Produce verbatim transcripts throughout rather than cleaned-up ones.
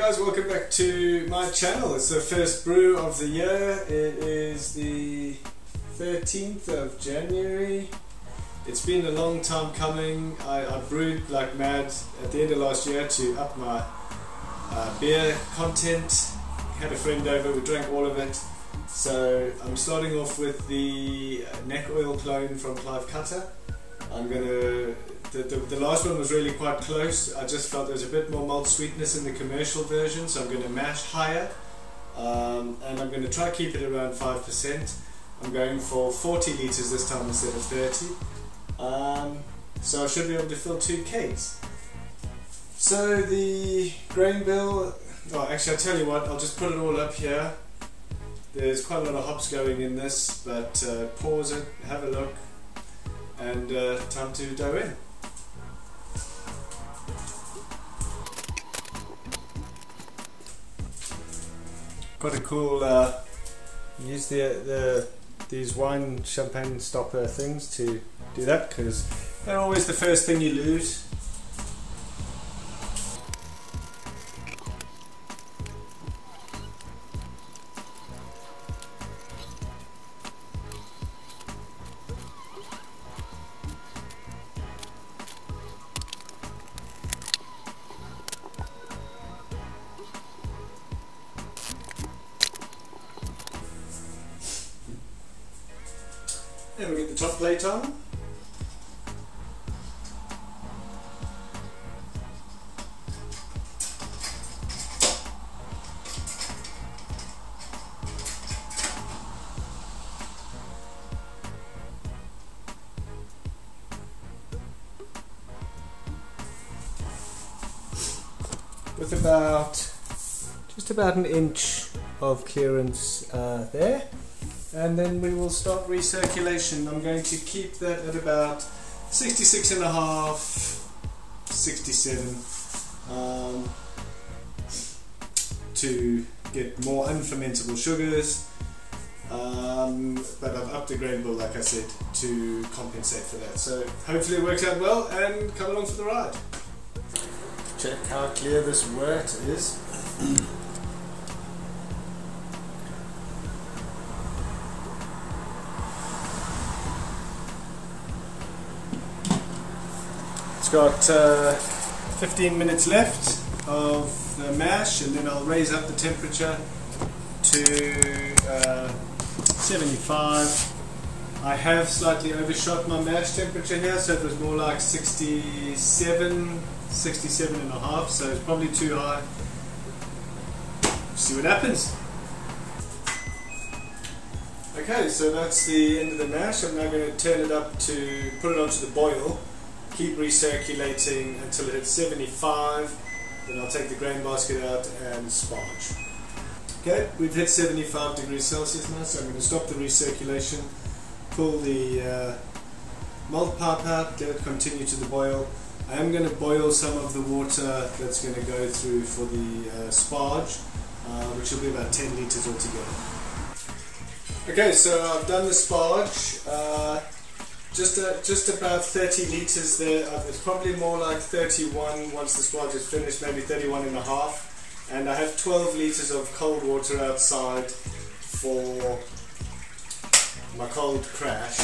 guys, welcome back to my channel. It's the first brew of the year. It is the thirteenth of January. It's been a long time coming. I, I brewed like mad at the end of last year to up my uh, beer content. Had a friend over, we drank all of it. So I'm starting off with the Neck Oil clone from Clive Cutter. I'm gonna, the, the, the last one was really quite close. I just felt there's a bit more malt sweetness in the commercial version, so I'm gonna mash higher. Um, and I'm gonna try to keep it around five percent. I'm going for forty litres this time instead of thirty. Um, so I should be able to fill two kegs. So the grain bill, oh actually I'll tell you what, I'll just put it all up here. There's quite a lot of hops going in this, but uh, pause it, have a look, and uh, time to dive in. Quite a cool, uh, use the, the these wine champagne stopper things to do that, because they're always the first thing you lose. And we get the top plate on. With about, just about an inch of clearance uh, there. And then we will start recirculation. I'm going to keep that at about sixty-six and a half, sixty-seven um, to get more unfermentable sugars, um, but I've upped the grain bill, like I said, to compensate for that. So hopefully it works out well, and come along for the ride. Check how clear this wort is. Got uh, fifteen minutes left of the mash, and then I'll raise up the temperature to uh, seventy-five. I have slightly overshot my mash temperature here, so it was more like sixty-seven, sixty-seven and a half, so it's probably too high. See what happens. Okay, so that's the end of the mash. I'm now going to turn it up to put it onto the boil. Keep recirculating until it hits seventy-five, then I'll take the grain basket out and sparge. Okay, we've hit seventy-five degrees Celsius now, so I'm going to stop the recirculation, pull the uh, malt pipe out, let it continue to the boil. I am going to boil some of the water that's going to go through for the uh, sparge, uh, which will be about ten litres altogether. Okay, so I've done the sparge. Uh, Just, uh, just about thirty litres there. It's probably more like thirty-one once the sparge is finished, maybe thirty-one and a half. And I have twelve litres of cold water outside for my cold crash,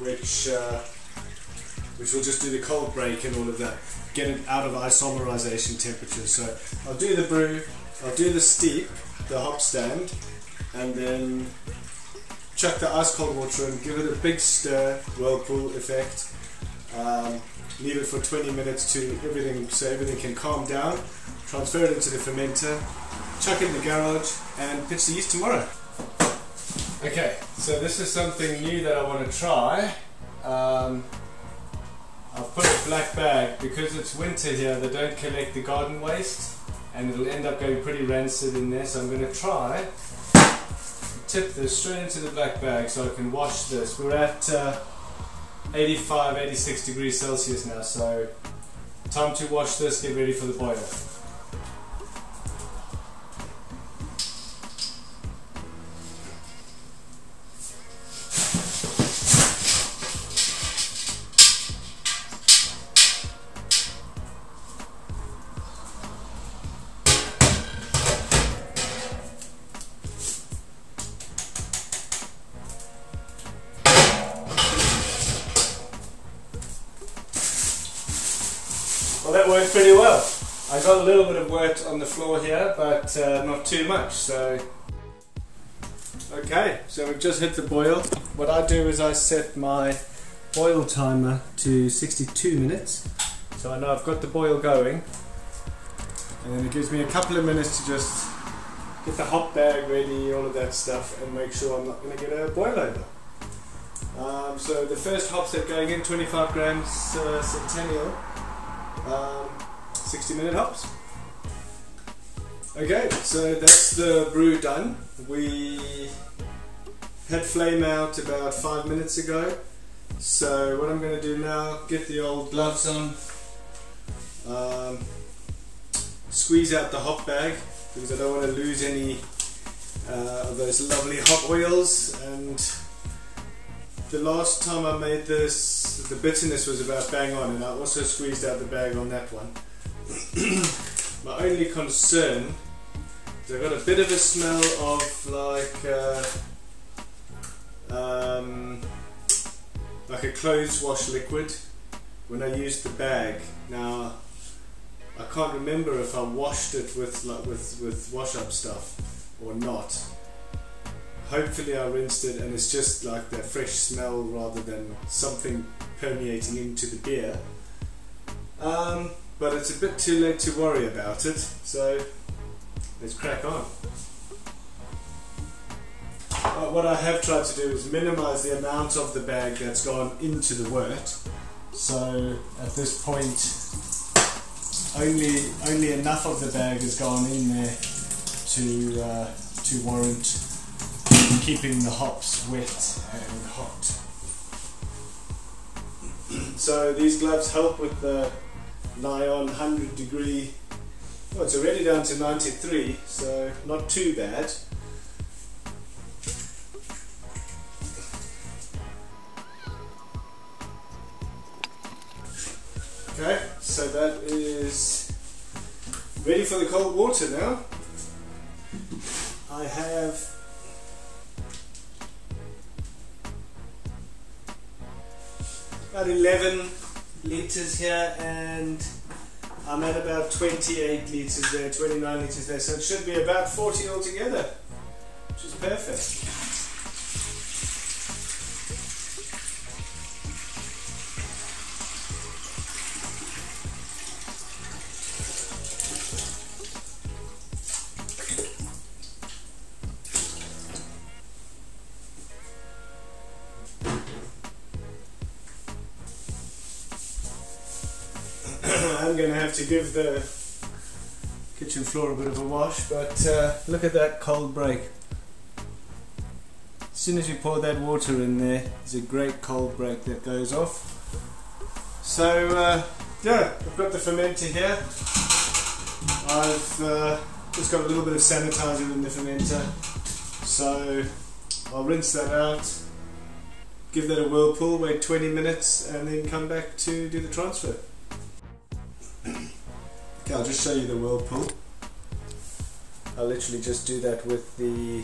which uh, which will just do the cold break and all of that. Get it out of isomerization temperature. So I'll do the brew, I'll do the steep, the hop stand, and then chuck the ice cold water in, give it a big stir, whirlpool effect, um, leave it for twenty minutes to everything, so everything can calm down, transfer it into the fermenter, chuck it in the garage, and pitch the yeast tomorrow. Okay, so this is something new that I want to try. Um, I've put a black bag, because it's winter here, they don't collect the garden waste, and it'll end up going pretty rancid in there, so I'm going to try. Tip this straight into the black bag so I can wash this. We're at uh, eighty-five, eighty-six degrees Celsius now, so time to wash this, get ready for the boil. Well, that worked pretty well. I got a little bit of wort on the floor here, but uh, not too much. So, okay, so we've just hit the boil. What I do is I set my boil timer to sixty-two minutes, so I know I've got the boil going, and then it gives me a couple of minutes to just get the hot bag ready, all of that stuff, and make sure I'm not going to get a boil over. Um, so the first hops that are going in, twenty-five grams uh, Centennial, um, sixty minute hops. Okay, so that's the brew done. We had flame out about five minutes ago. So what I'm going to do now, get the old gloves on, um, squeeze out the hop bag, because I don't want to lose any uh, of those lovely hop oils. And the last time I made this, the bitterness was about bang on, and I also squeezed out the bag on that one. My only concern is I got a bit of a smell of like uh, um, like a clothes wash liquid when I used the bag. Now I can't remember if I washed it with like, with with wash up stuff or not. Hopefully I rinsed it, and it's just like that fresh smell rather than something permeating into the beer. Um, but it's a bit too late to worry about it, so let's crack on. Uh, what I have tried to do is minimize the amount of the bag that's gone into the wort. So at this point, only only enough of the bag has gone in there to uh, to warrant keeping the hops wet and hot. So these gloves help with the nigh on one hundred degree. Well, it's already down to ninety-three, so not too bad. Okay, so that is ready for the cold water now. I have about eleven litres here, and I'm at about twenty-eight litres there, twenty-nine litres there, so it should be about forty altogether, which is perfect. I'm going to have to give the kitchen floor a bit of a wash, but uh, look at that cold break. As soon as you pour that water in there, there's a great cold break that goes off. So uh, yeah, I've got the fermenter here. I've uh, just got a little bit of sanitizer in the fermenter, so I'll rinse that out, give that a whirlpool, wait twenty minutes, and then come back to do the transfer. Okay, I'll just show you the whirlpool. I'll literally just do that with the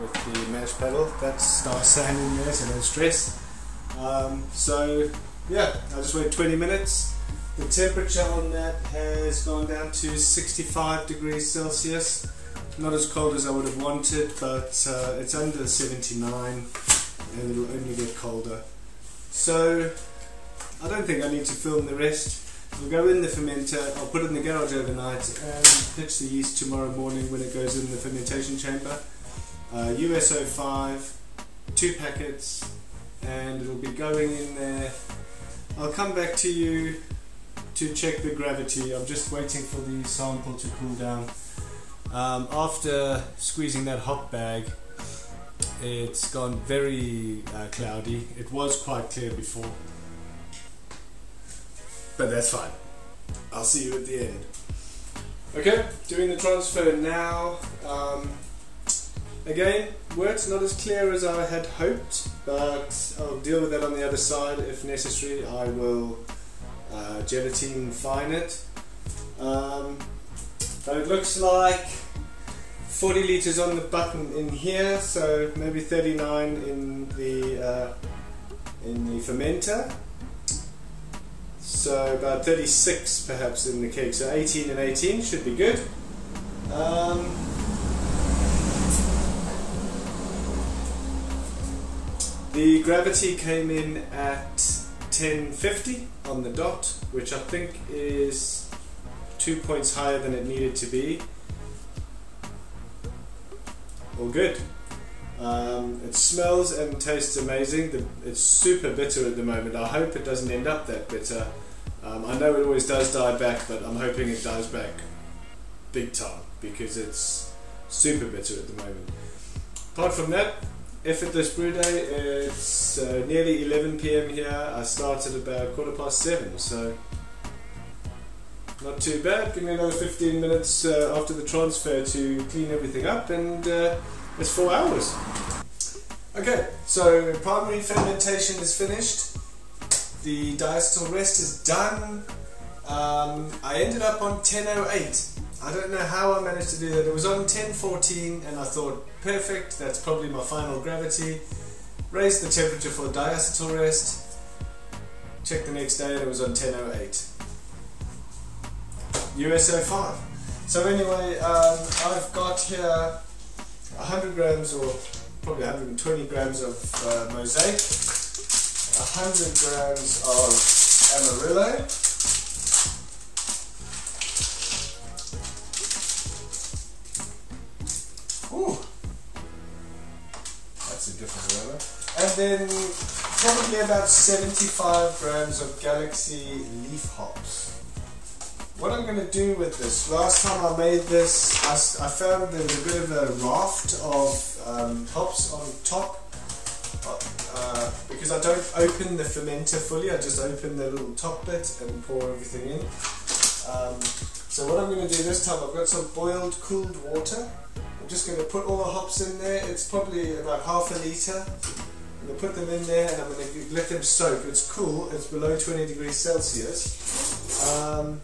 with the mash paddle. That's nice sand in there, so don't stress. Um, so yeah, I'll just wait twenty minutes. The temperature on that has gone down to sixty-five degrees Celsius. Not as cold as I would have wanted, but uh, it's under seventy-nine, and it'll only get colder. So I don't think I need to film the rest. We'll go in the fermenter, I'll put it in the garage overnight, and pitch the yeast tomorrow morning when it goes in the fermentation chamber. Uh, U S oh five, two packets, and it'll be going in there. I'll come back to you to check the gravity. I'm just waiting for the sample to cool down. Um, after squeezing that hop bag, it's gone very uh, cloudy. It was quite clear before, but that's fine. I'll see you at the end. Okay, doing the transfer now. Um, again, wort's not as clear as I had hoped, but I'll deal with that on the other side. If necessary, I will uh, gelatine fine it. Um, but it looks like forty litres on the button in here, so maybe thirty-nine in the, uh, in the fermenter. So about thirty-six perhaps in the keg, so eighteen and eighteen should be good. Um, the gravity came in at ten fifty on the dot, which I think is two points higher than it needed to be. All good. Um, it smells and tastes amazing. The, it's super bitter at the moment. I hope it doesn't end up that bitter. Um, I know it always does die back, but I'm hoping it dies back big time because it's super bitter at the moment. Apart from that, effortless brew day. It's uh, nearly eleven p m here. I started about quarter past seven, so not too bad. Give me another fifteen minutes uh, after the transfer to clean everything up, and uh, it's four hours. Okay, so primary fermentation is finished. The diacetyl rest is done. Um, I ended up on ten oh eight. I don't know how I managed to do that. It was on ten fourteen and I thought, perfect, that's probably my final gravity. Raised the temperature for the diacetyl rest. Checked the next day and it was on ten oh eight. U S oh five. So anyway, um, I've got here one hundred grams, or probably one hundred twenty grams of uh, Mosaic, one hundred grams of Amarillo, ooh, that's a different aroma, and then probably about seventy-five grams of Galaxy leaf hops. What I'm going to do with this, last time I made this, I, I found there was a bit of a raft of um, hops on top, uh, because I don't open the fermenter fully, I just open the little top bit and pour everything in. Um, so what I'm going to do this time, I've got some boiled cooled water, I'm just going to put all the hops in there. It's probably about half a litre. I'm going to put them in there and I'm going to let them soak. It's cool, it's below twenty degrees Celsius. Um,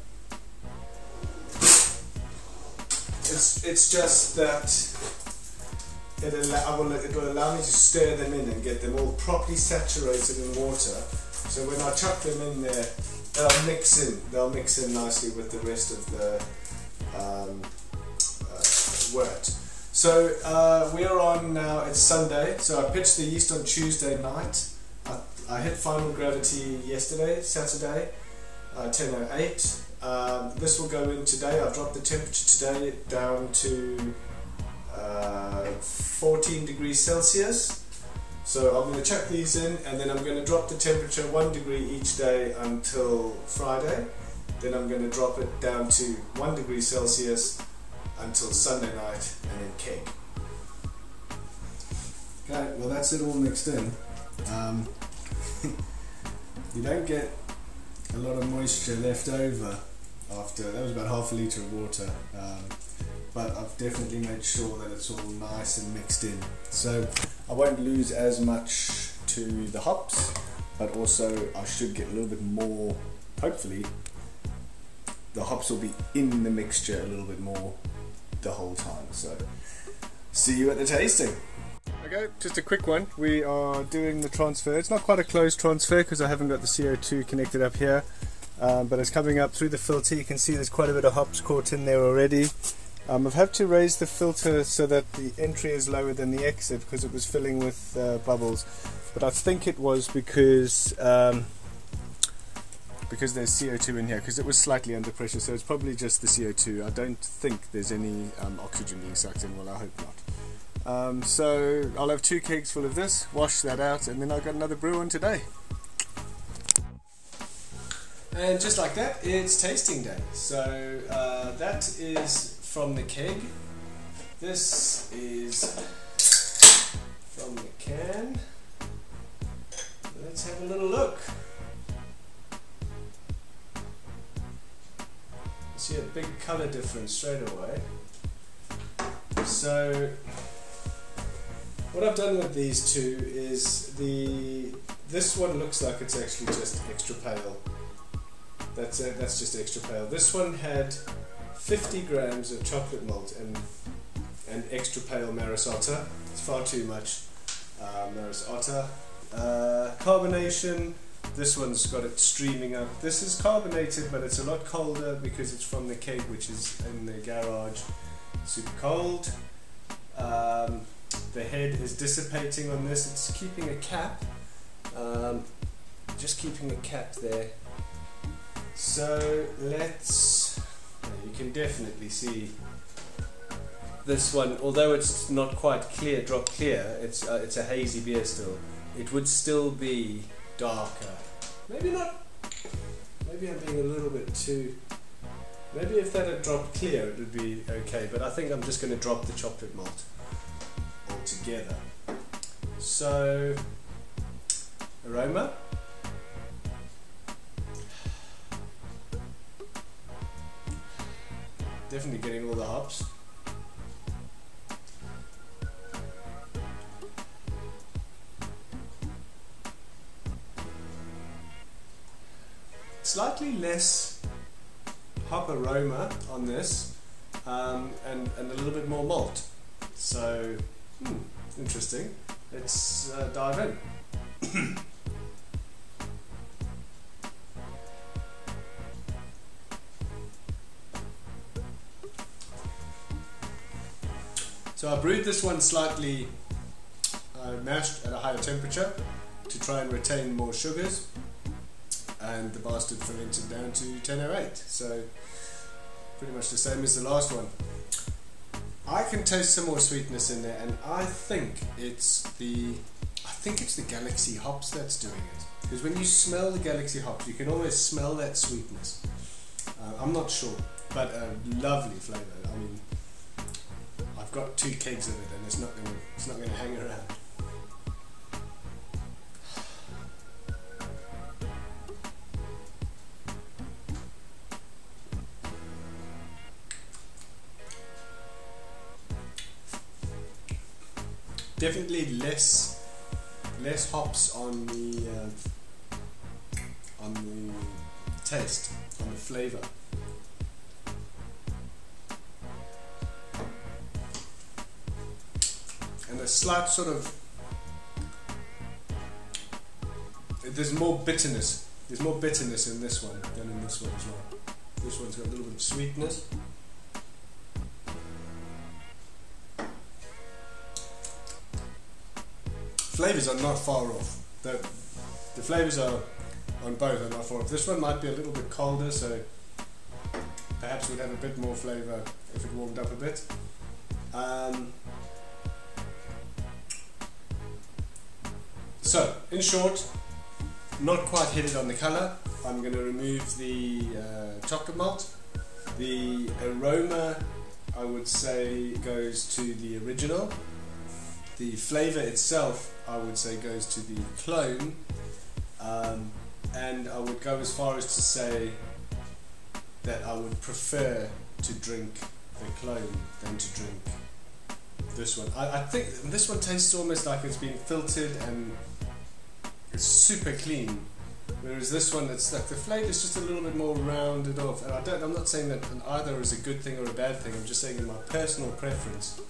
It's, it's just that it'll allow, it'll allow me to stir them in and get them all properly saturated in water. So when I chuck them in there, they'll mix in. They'll mix in nicely with the rest of the um, uh, wort. So uh, we're on now, it's Sunday, so I pitched the yeast on Tuesday night. I, I hit final gravity yesterday, Saturday, uh, ten oh eight. Um, this will go in today. I've dropped the temperature today down to uh, fourteen degrees Celsius. So I'm going to chuck these in and then I'm going to drop the temperature one degree each day until Friday. Then I'm going to drop it down to one degree Celsius until Sunday night and then keg. Okay, well that's it all mixed in. Um, you don't get a lot of moisture left over after, that was about half a litre of water, um, but I've definitely made sure that it's all nice and mixed in, so I won't lose as much to the hops, but also I should get a little bit more, hopefully the hops will be in the mixture a little bit more the whole time, so see you at the tasting. Okay, just a quick one. We are doing the transfer. It's not quite a closed transfer because I haven't got the C O two connected up here, um, but it's coming up through the filter. You can see there's quite a bit of hops caught in there already. Um, I've had to raise the filter so that the entry is lower than the exit because it was filling with uh, bubbles, but I think it was because um, because there's C O two in here, because it was slightly under pressure, so it's probably just the C O two. I don't think there's any um, oxygen being sucked in. Well, I hope not. Um, so I'll have two kegs full of this, wash that out, and then I've got another brew on today. And just like that, it's tasting day. So uh, that is from the keg. This is from the can. Let's have a little look. See a big colour difference straight away. So what I've done with these two is the this one looks like it's actually just extra pale. That's it, that's just extra pale. This one had fifty grams of chocolate malt and and extra pale Maris Otter. It's far too much uh, Maris Otter. Uh, carbonation This one's got it streaming up. This is carbonated, but it's a lot colder because it's from the Cape, which is in the garage. Super cold. Um, the head is dissipating on this. It's keeping a cap. Um, just keeping a cap there. So let's, you can definitely see this one, although it's not quite clear, drop clear, it's, uh, it's a hazy beer still. It would still be darker. Maybe not, maybe I'm being a little bit too, maybe if that had dropped clear it would be okay, but I think I'm just going to drop the chocolate malt altogether. So, aroma. Definitely getting all the hops. Slightly less hop aroma on this, um, and, and a little bit more malt. So, hmm, interesting. Let's uh, dive in. So I brewed this one slightly uh, mashed at a higher temperature to try and retain more sugars, and the bastard fermented down to ten oh eight, so pretty much the same as the last one. I can taste some more sweetness in there, and I think it's the I think it's the Galaxy hops that's doing it, because when you smell the Galaxy hops you can always smell that sweetness. uh, I'm not sure, but a lovely flavour. I mean, I've got two kegs of it and it's not gonna, it's not going to hang around. Definitely less less hops on the uh, on the taste, on the flavour. And a slight sort of, there's more bitterness. There's more bitterness in this one than in this one as well. This one's got a little bit of sweetness. Flavors are not far off. The, the flavors are on both are not far off. This one might be a little bit colder, so perhaps we'd have a bit more flavor if it warmed up a bit. Um, so, in short, not quite hit it on the color. I'm going to remove the uh, chocolate malt. The aroma, I would say, goes to the original. The flavour itself, I would say, goes to the clone, um, and I would go as far as to say that I would prefer to drink the clone than to drink this one. I, I think this one tastes almost like it's been filtered and it's super clean, whereas this one, it's like the flavour is just a little bit more rounded off. And I don't, I'm not saying that either is a good thing or a bad thing. I'm just saying in my personal preference.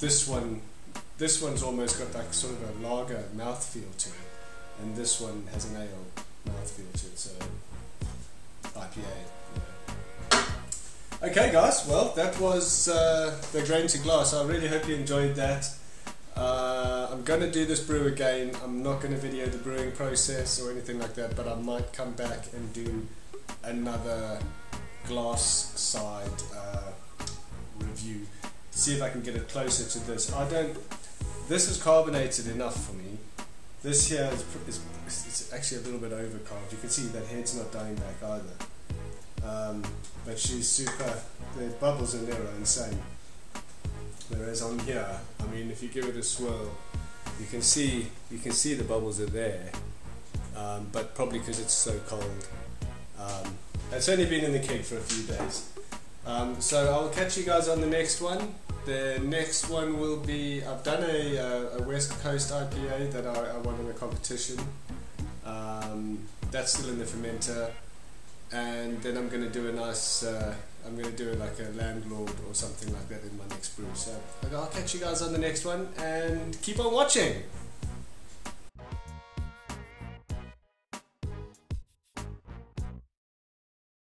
This one, this one's almost got like sort of a lager mouthfeel to it, and this one has an ale mouthfeel to it, so I P A. Yeah. Okay guys, well that was uh, the grain to glass. I really hope you enjoyed that. Uh, I'm going to do this brew again. I'm not going to video the brewing process or anything like that, but I might come back and do another glass side uh, review. See if I can get it closer to this. I don't. This is carbonated enough for me. This here is, is it's actually a little bit overcarved. You can see that head's not dying back either. Um, but she's super. The bubbles in there are insane. Whereas on here, I mean, if you give it a swirl, you can see you can see the bubbles are there. Um, but probably because it's so cold. Um, it's only been in the keg for a few days. Um, so I'll catch you guys on the next one. The next one will be, I've done a, uh, a West Coast I P A that I, I won in a competition. Um, that's still in the fermenter, and then I'm going to do a nice, uh, I'm going to do like a landlord or something like that in my next brew. So I'll catch you guys on the next one, and keep on watching!